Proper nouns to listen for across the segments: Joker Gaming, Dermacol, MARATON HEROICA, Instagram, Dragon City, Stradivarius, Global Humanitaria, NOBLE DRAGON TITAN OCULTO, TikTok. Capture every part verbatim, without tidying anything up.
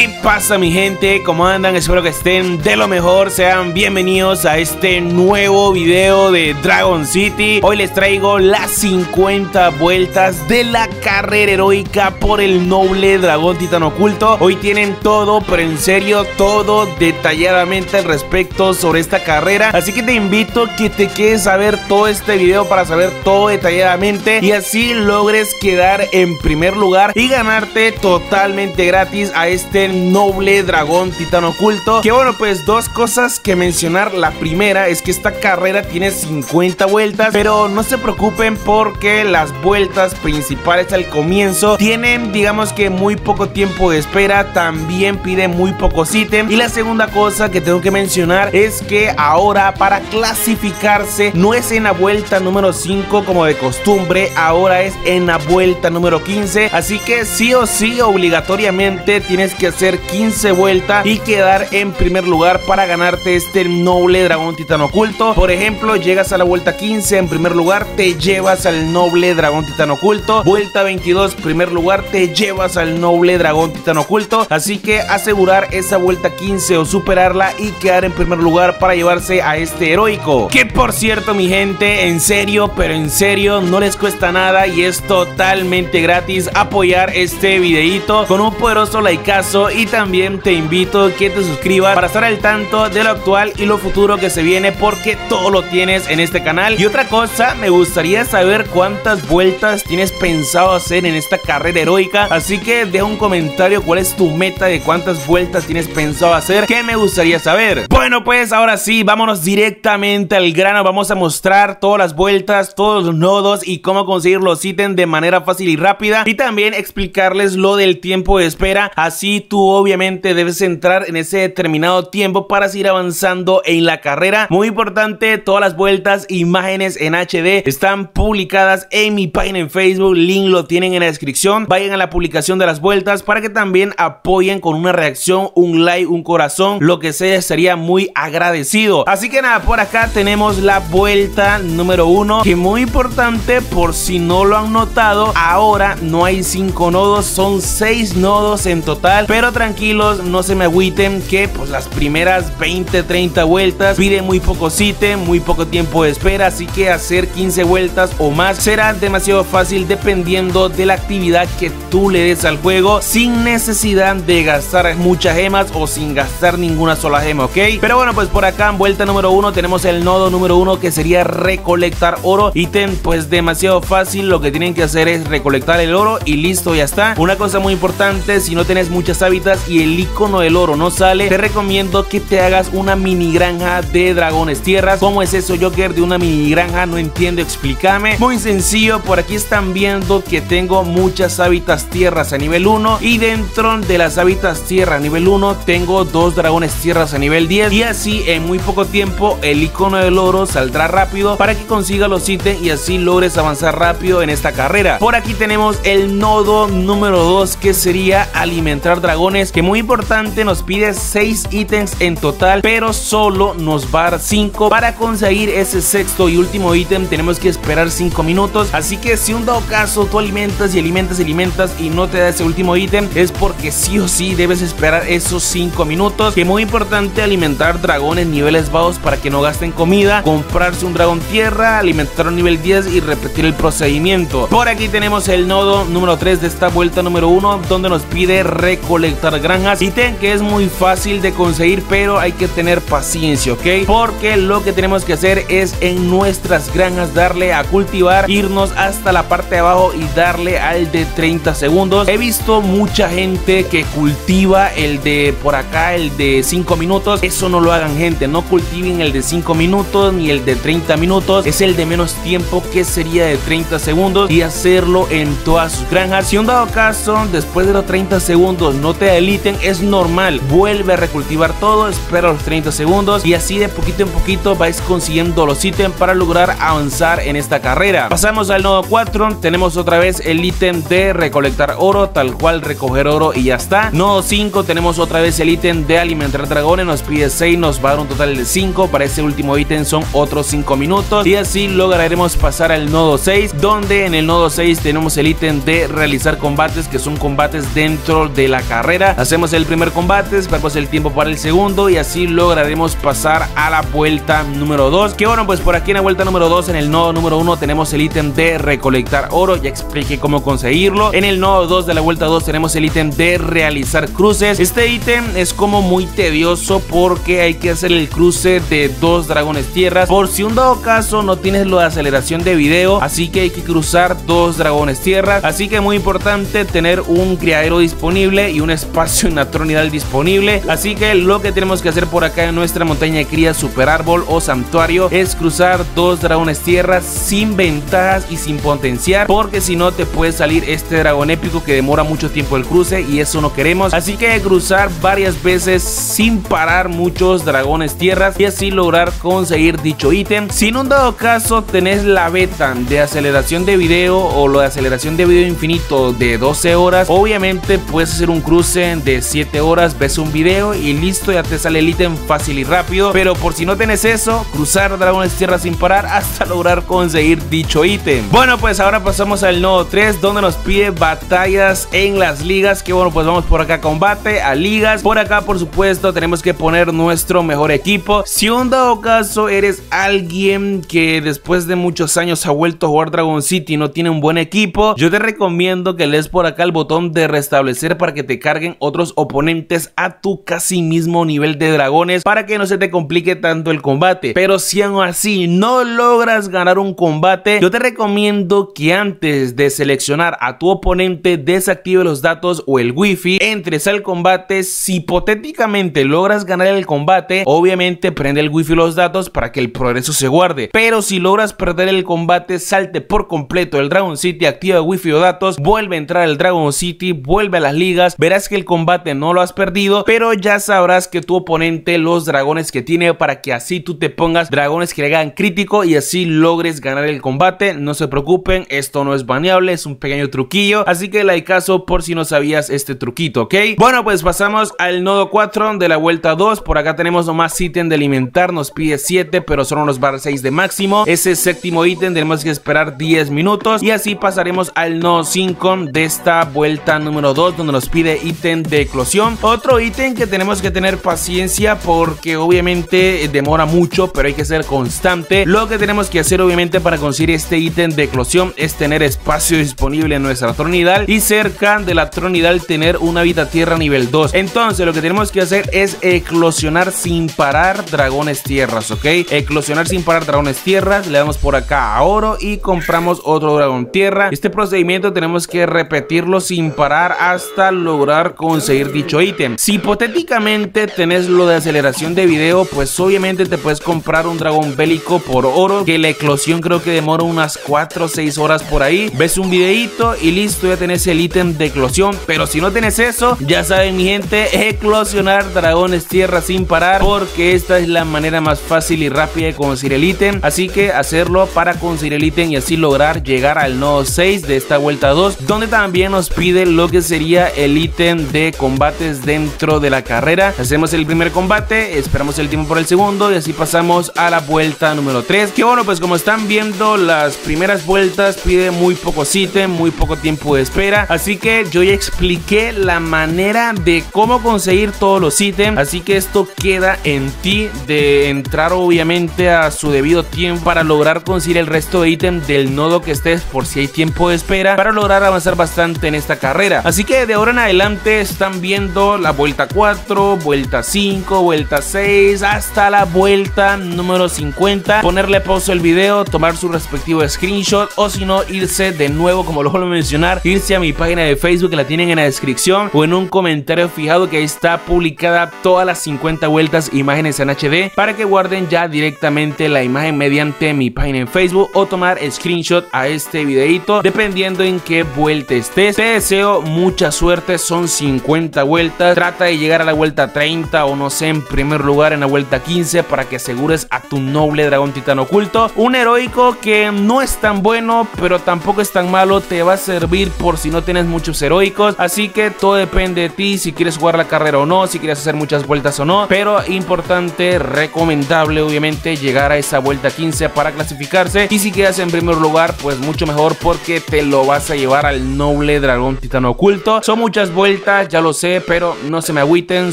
¿Qué pasa, mi gente? ¿Cómo andan? Espero que estén de lo mejor. Sean bienvenidos a este nuevo video de Dragon City. Hoy les traigo las cincuenta vueltas de la carrera heroica por el noble dragón titán oculto. Hoy tienen todo, pero en serio, todo detalladamente al respecto sobre esta carrera. Así que te invito a que te quedes a ver todo este video para saber todo detalladamente y así logres quedar en primer lugar y ganarte totalmente gratis a este noble dragón titán oculto. Que bueno, pues dos cosas que mencionar. La primera es que esta carrera tiene cincuenta vueltas, pero no se preocupen porque las vueltas principales al comienzo tienen, digamos que, muy poco tiempo de espera, también pide muy pocos ítems. Y la segunda cosa que tengo que mencionar es que ahora para clasificarse no es en la vuelta número cinco como de costumbre, ahora es en la vuelta número quince, así que sí o sí obligatoriamente tienes que hacer quince vueltas y quedar en primer lugar para ganarte este noble dragón titán oculto. Por ejemplo, llegas a la vuelta quince en primer lugar, te llevas al noble dragón titán oculto. Vuelta veintidós primer lugar, te llevas al noble dragón titán oculto. Así que asegurar esa vuelta quince o superarla y quedar en primer lugar para llevarse a este heroico, que por cierto, mi gente, en serio, pero en serio, no les cuesta nada y es totalmente gratis apoyar este videito con un poderoso likeazo. Y también te invito a que te suscribas para estar al tanto de lo actual y lo futuro que se viene, porque todo lo tienes en este canal. Y otra cosa, me gustaría saber cuántas vueltas tienes pensado hacer en esta carrera heroica, así que deja un comentario cuál es tu meta de cuántas vueltas tienes pensado hacer, que me gustaría saber. Bueno, pues ahora sí, vámonos directamente al grano. Vamos a mostrar todas las vueltas, todos los nodos y cómo conseguir los ítems de manera fácil y rápida, y también explicarles lo del tiempo de espera. Así tú obviamente debes entrar en ese determinado tiempo para seguir avanzando en la carrera. Muy importante, todas las vueltas, imágenes en H D están publicadas en mi página en Facebook, link lo tienen en la descripción. Vayan a la publicación de las vueltas para que también apoyen con una reacción, un like, un corazón, lo que sea, sería muy agradecido. Así que nada, por acá tenemos la vuelta número uno, que muy importante, por si no lo han notado, ahora no hay cinco nodos, son seis nodos en total. Pero tranquilos, no se me agüiten que pues las primeras veinte, treinta vueltas piden muy poco ítem, muy poco tiempo de espera, así que hacer quince vueltas o más será demasiado fácil dependiendo de la actividad que tú le des al juego, sin necesidad de gastar muchas gemas o sin gastar ninguna sola gema, ¿ok? Pero bueno, pues por acá en vuelta número uno tenemos el nodo número uno, que sería recolectar oro. Ítem pues demasiado fácil, lo que tienen que hacer es recolectar el oro y listo, ya está. Una cosa muy importante, si no tienes muchas hábitats y el icono del oro no sale, te recomiendo que te hagas una mini granja de dragones tierras. ¿Cómo es eso, Joker, de una mini granja? No entiendo, explícame. Muy sencillo, por aquí están viendo que tengo muchas hábitats tierras a nivel uno, y dentro de las hábitats tierra a nivel uno tengo dos dragones tierras a nivel diez, y así en muy poco tiempo el icono del oro saldrá rápido para que consigas los ítems y así logres avanzar rápido en esta carrera. Por aquí tenemos el nodo número dos, que sería alimentar dragones, que muy importante, nos pide seis ítems en total, pero solo nos va a dar cinco. Para conseguir ese sexto y último ítem tenemos que esperar cinco minutos, así que si un dado caso tú alimentas y alimentas y alimentas y no te da ese último ítem, es porque sí o sí debes esperar esos cinco minutos. Que muy importante, alimentar dragones niveles bajos para que no gasten comida, comprarse un dragón tierra, alimentar un nivel diez y repetir el procedimiento. Por aquí tenemos el nodo número tres de esta vuelta número uno, donde nos pide recolectar granjas, ítem que es muy fácil de conseguir, pero hay que tener paciencia, ¿ok? Porque lo que tenemos que hacer es en nuestras granjas darle a cultivar, irnos hasta la parte de abajo y darle al de treinta segundos. He visto mucha gente que cultiva el de por acá, el de cinco minutos. Eso no lo hagan, gente, no cultiven el de cinco minutos ni el de treinta minutos, es el de menos tiempo, que sería de treinta segundos, y hacerlo en todas sus granjas. Si un dado caso después de los treinta segundos no te deliten, es normal, vuelve a recultivar todo, espera los treinta segundos y así de poquito en poquito vais consiguiendo los ítems para lograr avanzar en esta carrera. Pasamos al nodo cuatro, tenemos otra vez el ítem de recolectar oro, tal cual recoger oro y ya está. Nodo cinco, tenemos otra vez el ítem de alimentar dragones, nos pide seis, nos va a dar un total de cinco, para ese último ítem son otros cinco minutos y así lograremos pasar al nodo seis, donde en el nodo seis tenemos el ítem de realizar combates, que son combates dentro de la carrera. carrera. Hacemos el primer combate, esperamos el tiempo para el segundo y así lograremos pasar a la vuelta número dos. Que bueno, pues por aquí en la vuelta número dos, en el nodo número uno tenemos el ítem de recolectar oro, ya expliqué cómo conseguirlo. En el nodo dos de la vuelta dos tenemos el ítem de realizar cruces. Este ítem es como muy tedioso porque hay que hacer el cruce de dos dragones tierras, por si un dado caso no tienes lo de aceleración de video, así que hay que cruzar dos dragones tierras. Así que muy importante tener un criadero disponible y un espacio en la tronidal disponible. Así que lo que tenemos que hacer por acá en nuestra montaña de cría, super árbol o santuario, es cruzar dos dragones tierras sin ventajas y sin potenciar, porque si no te puede salir este dragón épico que demora mucho tiempo el cruce y eso no queremos. Así que cruzar varias veces sin parar muchos dragones tierras y así lograr conseguir dicho ítem. Si en un dado caso tenés la beta de aceleración de video o lo de aceleración de video infinito de doce horas, obviamente puedes hacer un cruce de siete horas, ves un video y listo, ya te sale el ítem fácil y rápido. Pero por si no tenés eso, cruzar dragones tierras sin parar hasta lograr conseguir dicho ítem. Bueno, pues ahora pasamos al nodo tres, donde nos pide batallas en las ligas. Que bueno, pues vamos por acá a combate, a ligas. Por acá por supuesto tenemos que poner nuestro mejor equipo. Si un dado caso eres alguien que después de muchos años ha vuelto a jugar Dragon City y no tiene un buen equipo, yo te recomiendo que le des por acá el botón de restablecer para que te carguen otros oponentes a tu casi mismo nivel de dragones, para que no se te complique tanto el combate. Pero si aún así no logras ganar un combate, yo te recomiendo que antes de seleccionar a tu oponente desactive los datos o el wifi, entres al combate. Si hipotéticamente logras ganar el combate, obviamente prende el wifi y los datos para que el progreso se guarde. Pero si logras perder el combate, salte por completo el Dragon City, activa wifi o datos, vuelve a entrar al Dragon City, vuelve a las ligas, verás que el combate no lo has perdido, pero ya sabrás que tu oponente los dragones que tiene, para que así tú te pongas dragones que hagan crítico y así logres ganar el combate. No se preocupen, esto no es baneable, es un pequeño truquillo, así que like caso por si no sabías este truquito, ¿ok? Bueno, pues pasamos al nodo cuatro de la vuelta dos. Por acá tenemos nomás ítem de alimentar, nos pide siete, pero solo nos va a dar seis de máximo. Ese séptimo ítem tenemos que esperar diez minutos y así pasaremos al nodo cinco de esta vuelta número dos, donde nos pide ítem de eclosión, otro ítem que tenemos que tener paciencia porque obviamente demora mucho, pero hay que ser constante. Lo que tenemos que hacer obviamente para conseguir este ítem de eclosión es tener espacio disponible en nuestra tronidal y cerca de la tronidal tener una vida tierra nivel dos. Entonces lo que tenemos que hacer es eclosionar sin parar dragones tierras, ok, eclosionar sin parar dragones tierras, le damos por acá a oro y compramos otro dragón tierra. Este procedimiento tenemos que repetirlo sin parar hasta lograr conseguir dicho ítem. Si hipotéticamente tenés lo de aceleración de video, pues obviamente te puedes comprar un dragón bélico por oro, que la eclosión creo que demora unas cuatro o seis horas por ahí, ves un videito y listo, ya tenés el ítem de eclosión. Pero si no tenés eso, ya saben mi gente, eclosionar dragones tierra sin parar, porque esta es la manera más fácil y rápida de conseguir el ítem. Así que hacerlo para conseguir el ítem y así lograr llegar al nodo seis de esta vuelta dos, donde también nos pide lo que sería el ítem de combates dentro de la carrera. Hacemos el primer combate, esperamos el tiempo por el segundo y así pasamos a la vuelta número tres. Que bueno, pues como están viendo, las primeras vueltas pide muy pocos ítems, muy poco tiempo de espera, así que yo ya expliqué la manera de cómo conseguir todos los ítems, así que esto queda en ti de entrar obviamente a su debido tiempo para lograr conseguir el resto de ítems del nodo que estés, por si hay tiempo de espera, para lograr avanzar bastante en esta carrera. Así que de ahora en adelante están viendo la vuelta cuatro, vuelta cinco, vuelta seis, hasta la vuelta número cincuenta, ponerle pausa al video, tomar su respectivo screenshot, o si no irse de nuevo, como lo vuelvo a mencionar, irse a mi página de Facebook, que la tienen en la descripción o en un comentario fijado, que ahí está publicada todas las cincuenta vueltas, imágenes en H D, para que guarden ya directamente la imagen mediante mi página en Facebook, o tomar screenshot a este videito dependiendo en qué vuelta estés. Te deseo mucha suerte, son cincuenta vueltas, trata de llegar a la vuelta treinta o no sé, en primer lugar en la vuelta quince, para que asegures a tu noble dragón titán oculto, un heroico que no es tan bueno pero tampoco es tan malo, te va a servir por si no tienes muchos heroicos. Así que todo depende de ti, si quieres jugar la carrera o no, si quieres hacer muchas vueltas o no, pero importante, recomendable obviamente llegar a esa vuelta quince para clasificarse, y si quedas en primer lugar pues mucho mejor, porque te lo vas a llevar al noble dragón titán oculto. Son muchas vueltas vueltas, ya lo sé, pero no se me agüiten,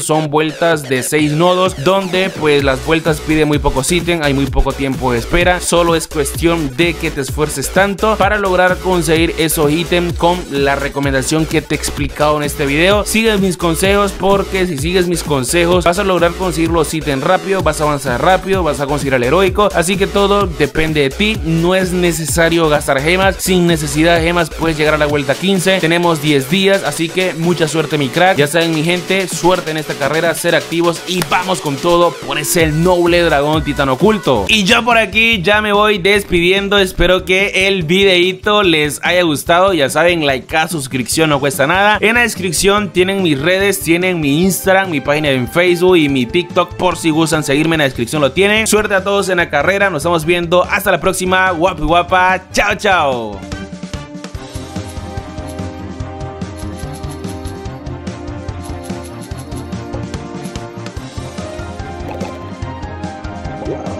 son vueltas de seis nodos, donde pues las vueltas piden muy pocos ítems, hay muy poco tiempo de espera, solo es cuestión de que te esfuerces tanto para lograr conseguir esos ítems con la recomendación que te he explicado en este video. Sigue mis consejos, porque si sigues mis consejos vas a lograr conseguir los ítems rápido, vas a avanzar rápido, vas a conseguir el heroico, así que todo depende de ti. No es necesario gastar gemas, sin necesidad de gemas puedes llegar a la vuelta quince, tenemos diez días, así que mucha suerte mi crack. Ya saben mi gente, suerte en esta carrera, ser activos y vamos con todo por ese noble dragón titán oculto. Y yo por aquí ya me voy despidiendo, espero que el videito les haya gustado, ya saben, like, suscripción no cuesta nada, en la descripción tienen mis redes, tienen mi Instagram, mi página en Facebook y mi TikTok por si gustan seguirme, en la descripción lo tienen. Suerte a todos en la carrera, nos estamos viendo, hasta la próxima, guapi guapa, chao chao. Wow.